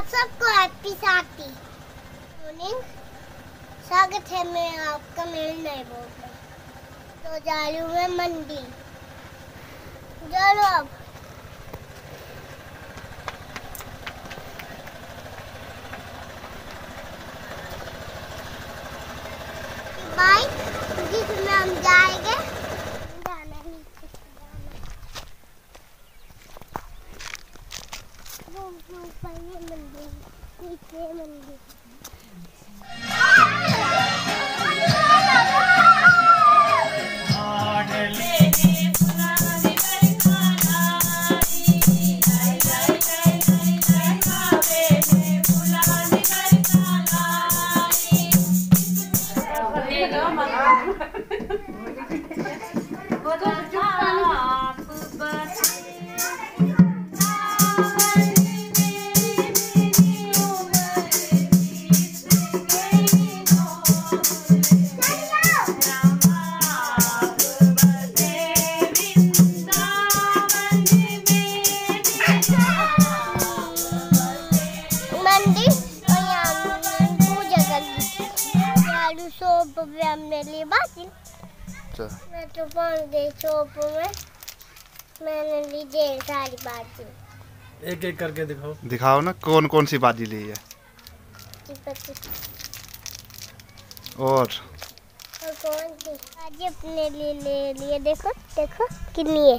आप सबको हैप्पी साथी मॉर्निंग। स्वागत है मैं आपका मेरे नए ब्लॉग में। तो जा रही हूँ मैं मंडी। चलो अब बाइक जिसमें हम जाएंगे मैं तो शॉप में मैंने ली ढेर सारी बाजी। एक एक करके दिखाओ ना कौन कौन सी बाजी ली है। और कौन सी बाजी अपने लिए ले लिए। देखो देखो कितनी है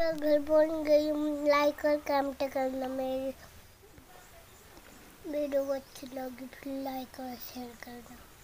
घर पहुंच गई हूँ। लाइक और कमेंट करना मेरी वीडियो को अच्छी लगी। लाइक और शेयर करना।